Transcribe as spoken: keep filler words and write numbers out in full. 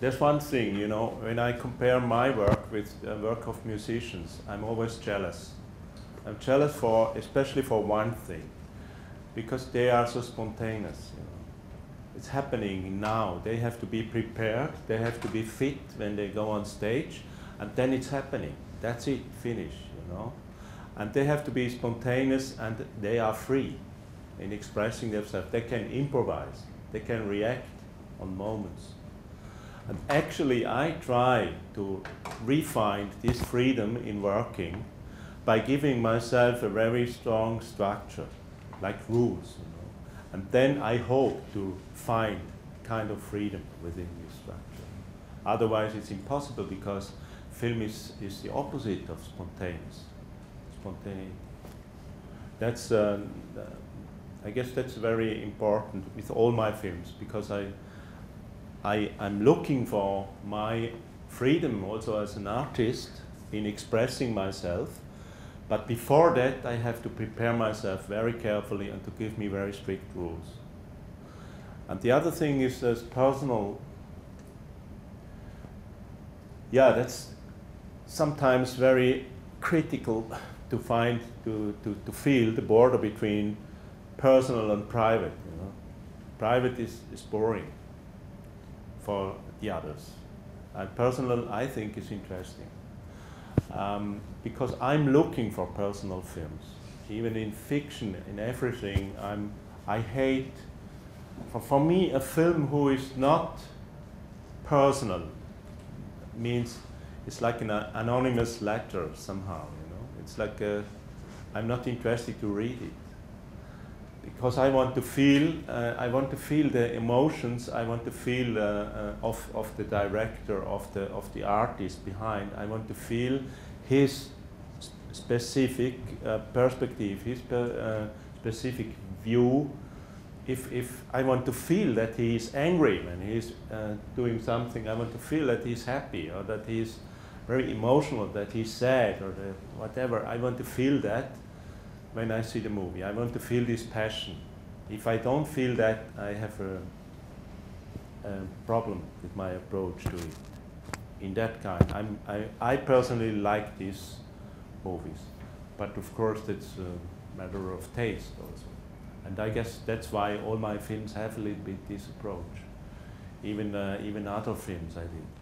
There's one thing, you know, when I compare my work with the work of musicians, I'm always jealous. I'm jealous for, especially for one thing, because they are so spontaneous. You know. It's happening now. They have to be prepared. They have to be fit when they go on stage, and then it's happening. That's it, finish, you know. And they have to be spontaneous, and they are free in expressing themselves. They can improvise. They can react on moments. And actually, I try to refine this freedom in working by giving myself a very strong structure, like rules. You know? And then I hope to find kind of freedom within this structure. Otherwise, it's impossible, because film is, is the opposite of spontaneous. Spontaneity. That's, uh, I guess that's very important with all my films, because I, I, I'm looking for my freedom also as an artist in expressing myself. But before that, I have to prepare myself very carefully and to give me very strict rules. And the other thing is this personal. Yeah, that's sometimes very critical to find, to, to, to feel the border between personal and private. You know? Private is, is boring for the others. And personal, I think, is interesting. Um, because I'm looking for personal films, even in fiction, in everything. I'm, I hate, for, for me, a film who is not personal means it's like an uh, anonymous letter somehow, you know. It's like a, I'm not interested to read it, because I want to feel, uh, I want to feel the emotions, I want to feel uh, uh, of, of the director, of the, of the artist behind. I want to feel his specific uh, perspective, his per, uh, specific view. If, if I want to feel that he is angry when he is uh, doing something, I want to feel that he is happy, or that he is very emotional, that he is sad, or that whatever. I want to feel that. When I see the movie, I want to feel this passion. If I don't feel that, I have a, a problem with my approach to it. In that kind, I'm, I, I personally like these movies, but of course it's a matter of taste also. And I guess that's why all my films have a little bit this approach. Even uh, even other films I did.